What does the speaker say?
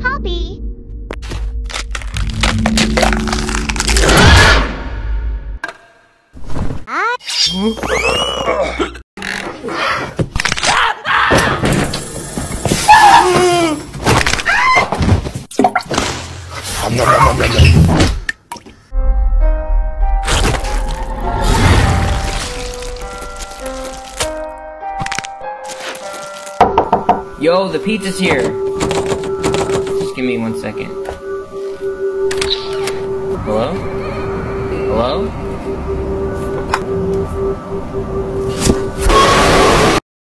Hobby. Yo, the pizza's here. Just give me 1 second. Hello? Hello?